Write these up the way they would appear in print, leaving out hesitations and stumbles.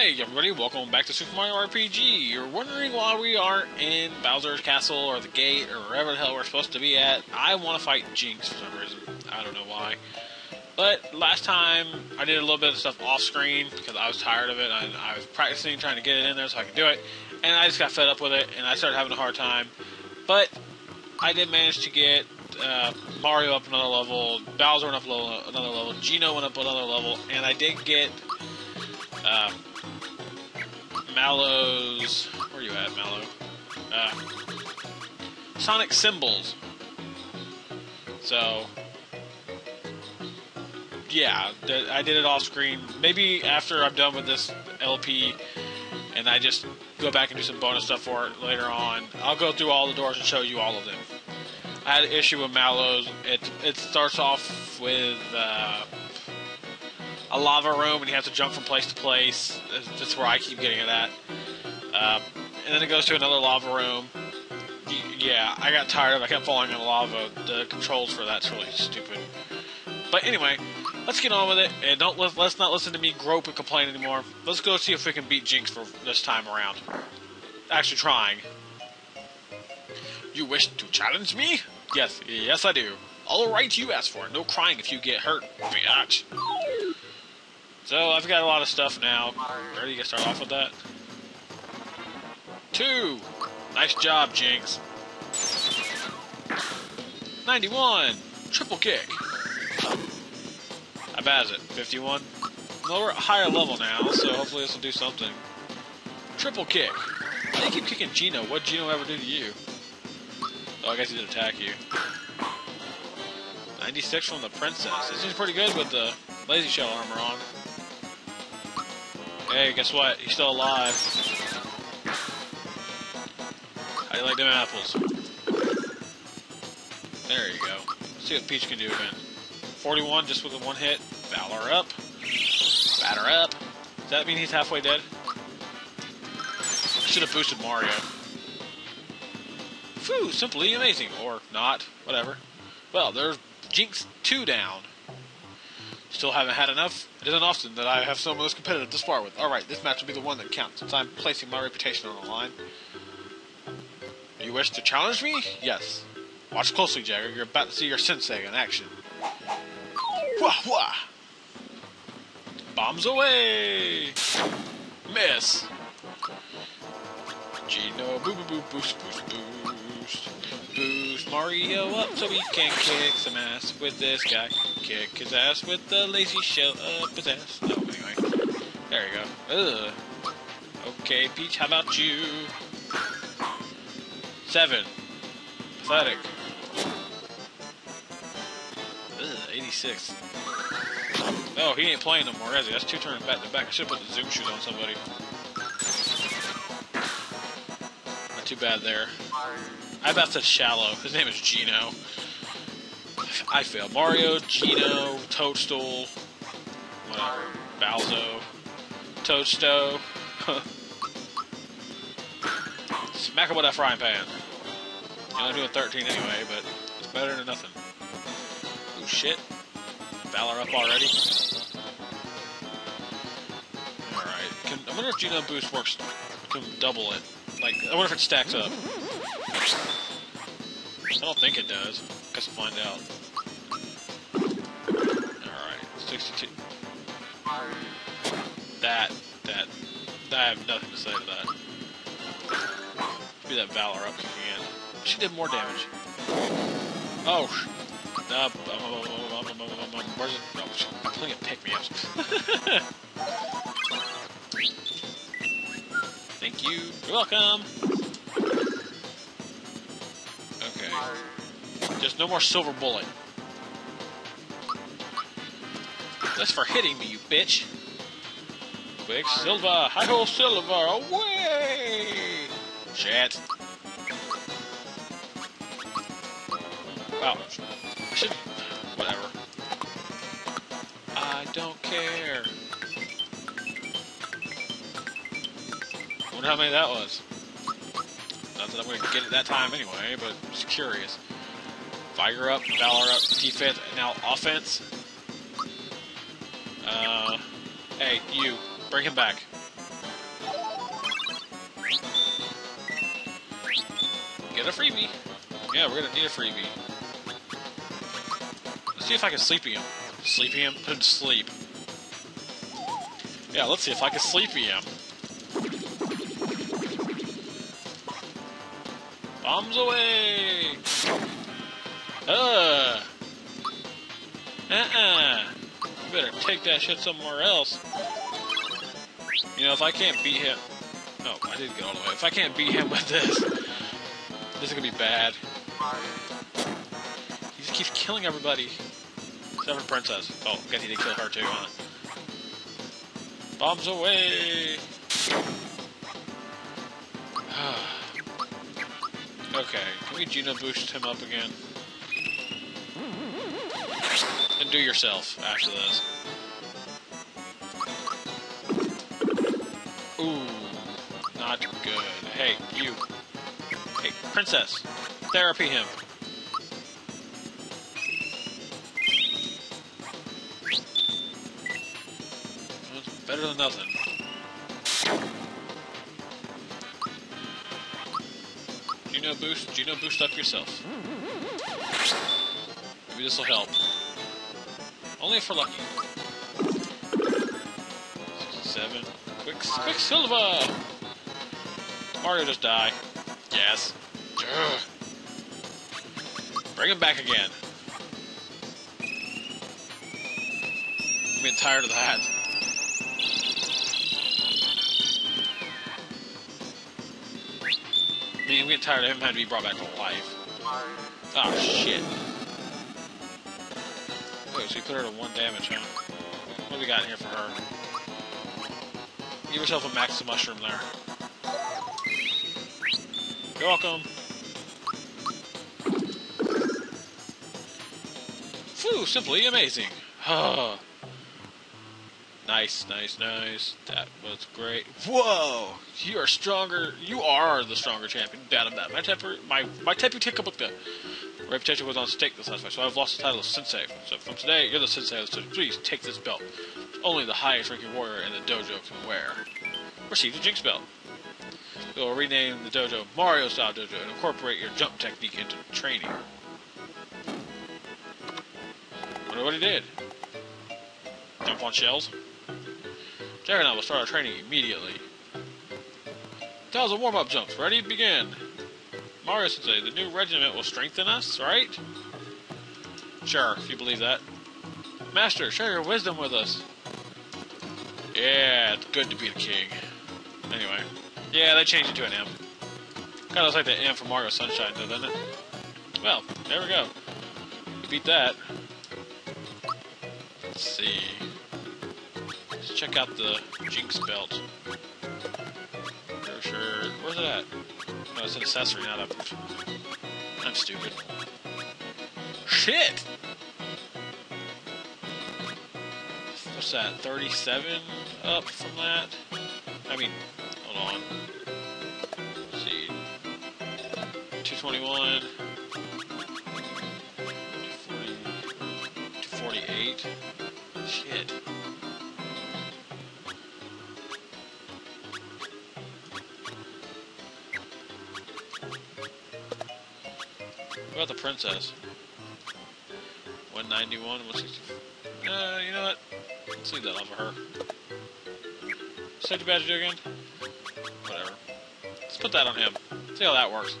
Hey everybody, welcome back to Super Mario RPG. You're wondering why we aren't in Bowser's castle or the gate or wherever the hell we're supposed to be at. I want to fight Jinx for some reason. I don't know why. But last time I did a little bit of stuff off screen because I was tired of it. I was practicing trying to get it in there so I could do it. And I just got fed up with it and I started having a hard time. But I did manage to get Mario up another level, Bowser went up another level, Geno went up another level, and I did get Mallow's, where you at, Mallow? Sonic Symbols. So, yeah, I did it off screen. Maybe after I'm done with this LP and I just go back and do some bonus stuff for it later on, I'll go through all the doors and show you all of them. I had an issue with Mallow's. It starts off with a lava room, and you have to jump from place to place. That's where I keep getting it at. And then it goes to another lava room. Yeah, I got tired of it. I kept falling in lava. The controls for that's really stupid. But anyway, let's get on with it, and let's not listen to me grope and complain anymore. Let's go see if we can beat Jinx for this time around. Actually trying. You wish to challenge me? Yes, yes I do. All right, you asked for it. No crying if you get hurt, bitch. So, I've got a lot of stuff now. Ready to start off with that? 2! Nice job, Jinx. 91! Triple kick! How bad is it? 51? Well, we're at a higher level now, so hopefully this will do something. Triple kick! Why do you keep kicking Geno? What'd Geno ever do to you? Oh, I guess he did attack you. 96 from the princess. This is pretty good with the lazy shell armor on. Hey, guess what? He's still alive. How do you like them apples? There you go. Let's see what Peach can do again. 41 just with the one hit. Valor up. Batter up. Does that mean he's halfway dead? I should have boosted Mario. Phew, simply amazing. Or not. Whatever. Well, there's Jinx 2 down. Still haven't had enough. It isn't often that I have someone that's competitive to spar with. Alright, this match will be the one that counts, since I'm placing my reputation on the line. You wish to challenge me? Yes. Watch closely, Jagger. You're about to see your sensei in action. Wah, wah! Bombs away! Miss! Geno, boo, boo, boo, boost, boost, boost. Boost Mario up so he can kick some ass with this guy. Kick his ass with the lazy shell up his ass. No, anyway. There you go. Ugh. Okay, Peach, how about you? 7. Pathetic. Ugh, 86. Oh, he ain't playing no more, is he? That's 2 turns back to back. I should put the zoom shoes on somebody. Not too bad there. I about said shallow. His name is Geno. I failed. Mario, Geno, Toadstool, whatever. Balzo. Toadstool. Smack him with that frying pan. You know, I'm doing 13 anyway, but it's better than nothing. Oh shit. Valor up already. Alright. I wonder if Geno boost works. Can double it. Like, I wonder if it stacks up. I don't think it does. Guess we'll find out. Alright, 62. I have nothing to say to that. Maybe that Valor up again. She did more damage. Oh, where's it? No, I'm playing a pick-me-up. Thank you. You're welcome. Okay. Just no more silver bullet. That's for hitting me, you bitch. Quick, Silva. Hi-ho, Silva. Away! Shit. Wow. I should... Whatever. I don't care. Wonder how many that was. Not that I'm going to get it that time anyway, but I'm just curious. Fire up, Valor up, defense, and now offense. Hey, you. Bring him back. Get a freebie. Yeah, we're gonna need a freebie. Let's see if I can sleepy him. Sleepy him? Put him to sleep. Yeah, let's see if I can sleepy him. Bombs away! You better take that shit somewhere else. You know, if I can't beat him... Oh, I didn't get all the way. If I can't beat him with this, this is gonna be bad. He just keeps killing everybody. Except for Princess. Oh, I guess he did kill her too, huh? Bombs away! Okay, can we Geno boost him up again? And do yourself after this. Ooh, not good. Hey, you. Hey, Princess, therapy him. That's better than nothing. Geno boost up yourself. Maybe this will help. Only if we're lucky. 7. Quicksilver! Mario just die. Yes. Ugh. Bring him back again. I'm getting tired of that. I mean, I'm getting tired of him having to be brought back to life. Oh, shit. Wait, so you put her to 1 damage, huh? What do we got in here for her? Give yourself a max mushroom there. You're welcome. Phew, simply amazing. Nice, nice, nice. That was great. Whoa! You are stronger. You are the stronger champion. Doubt of that. My Tepu reputation was on stake this last fight, so I've lost the title of Sensei. So from today, you're the Sensei of the Dojo. Please take this belt. Only the highest ranking warrior in the dojo can wear. Receive the Jinx belt. We will rename the dojo Mario Style Dojo and incorporate your jump technique into training. Wonder what he did. Jump on shells. Jagger and I will start our training immediately. 1,000 warm-up jumps. Ready? Begin. Mario Sensei, the new regiment will strengthen us, right? Sure, if you believe that. Master, share your wisdom with us. Yeah, it's good to be the king. Anyway. Yeah, they changed it to an M. Kinda looks like the M from Mario Sunshine, though, doesn't it? Well, there we go. We beat that. Let's see. Check out the Jinx belt. For sure. Where's it at? No, it's an accessory, not a... I'm stupid. Shit! What's that? 37 up from that? I mean, hold on. Let's see. 221. 240. 248. Shit. What about the princess? 191, 164. You know what? Let's leave that off of her. Safety badge again? Whatever. Let's put that on him. See how that works.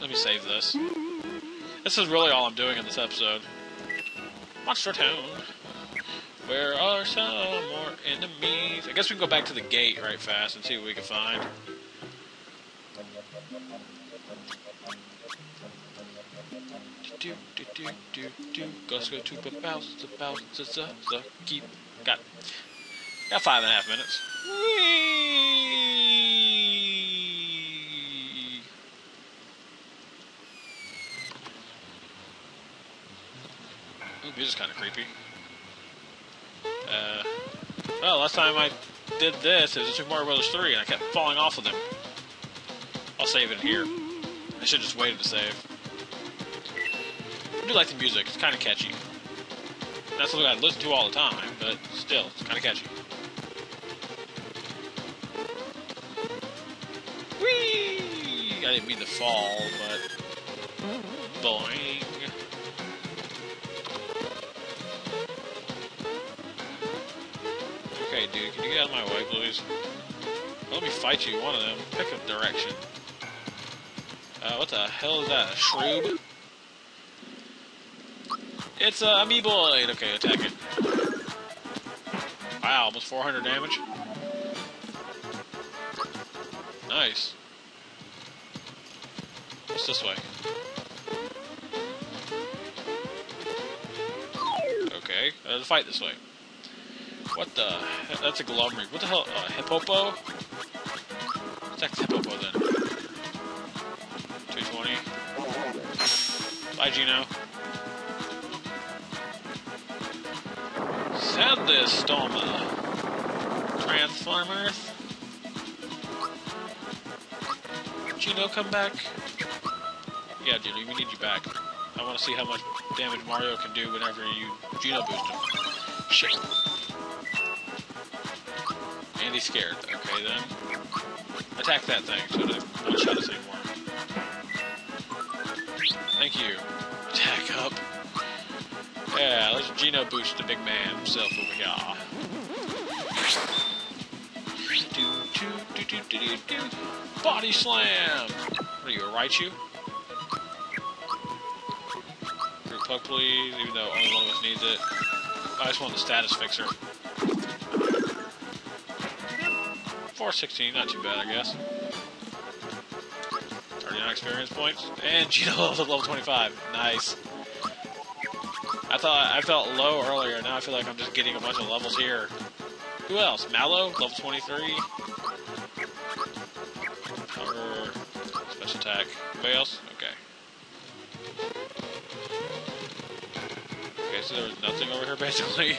Let me save this. This is really all I'm doing in this episode. Monster Town. Where are some more enemies? I guess we can go back to the gate right fast and see what we can find. Let's go to the keep. Got 5.5 minutes. Whee! Ooh, this is kind of creepy. Well, last time I did this, it was Super Mario Brothers 3, and I kept falling off of them. I'll save it here. I should just wait to save. I do like the music, it's kind of catchy. That's what I listen to all the time, but still, it's kind of catchy. Whee! I didn't mean to fall, but... Boing! Okay, dude, can you get out of my way, please? Let me fight you, one of them. Pick a direction. What the hell is that? A shroob? It's a amoeboid! Okay, attack it. Wow, almost 400 damage. Nice. What's this way? Okay, there's a fight this way. What the? That's a Glomrig. What the hell? Hippopo? Attack the Hippopo then. 220. Bye, Geno. Send this, Stoma. Transformers. Geno, come back. Yeah, dude, we need you back. I want to see how much damage Mario can do whenever you Geno boost him. Shit. And he's scared. Okay, then. Attack that thing so that I'm not shot us anymore. Thank you. Attack up. Yeah, let's Geno boost the big man himself over here. Body slam! What are you, a Raichu? Group hug, please, even though only one of us needs it. I just want the status fixer. 416, not too bad, I guess. 39 experience points. And Geno levels at level 25. Nice. I thought I felt low earlier, now I feel like I'm just getting a bunch of levels here. Who else? Mallow, level 23. Cover, special attack. Anybody else? Okay. Okay, so there was nothing over here basically.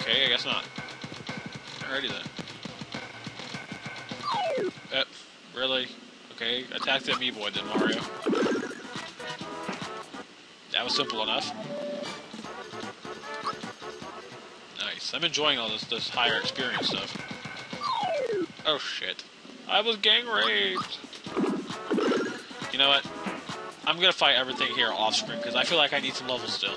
Okay, I guess not. Alrighty then. Yep, really? Okay, attack the amoeboid then, Mario. That was simple enough. Nice. I'm enjoying all this higher experience stuff. Oh shit. I was gang raped! You know what? I'm gonna fight everything here off screen because I feel like I need some levels still.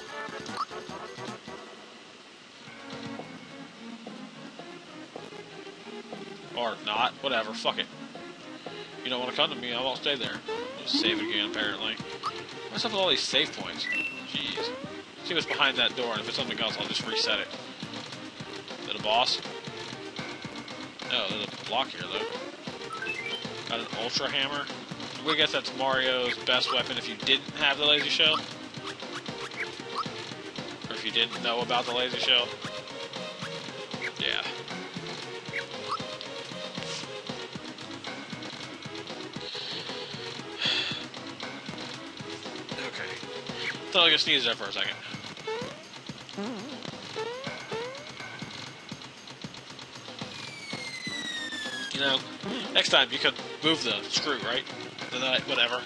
Or not. Whatever. Fuck it. You don't want to come to me, I won't stay there. Just save it again, apparently. What's up with all these save points? Jeez. See what's behind that door, and if it's something else, I'll just reset it. Is that a boss? No, there's a block here, though. Got an ultra hammer. We guess that's Mario's best weapon if you didn't have the laser shell. Or if you didn't know about the laser shell. Yeah. I thought I could sneeze there for a second. You know, next time you could move the screw, right? Then I, whatever.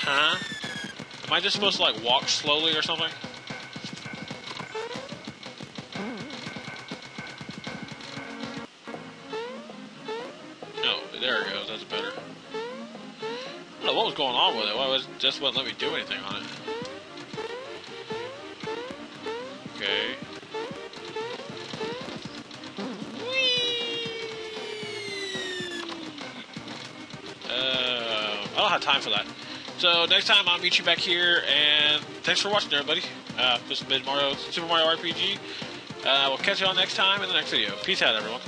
Huh? Am I just supposed to like walk slowly or something? Going on with it? Why was just wouldn't let me do anything on it? Okay. I don't have time for that. So next time I'll meet you back here, and thanks for watching, everybody. This has been Super Mario RPG. We'll catch you all next time in the next video. Peace out, everyone.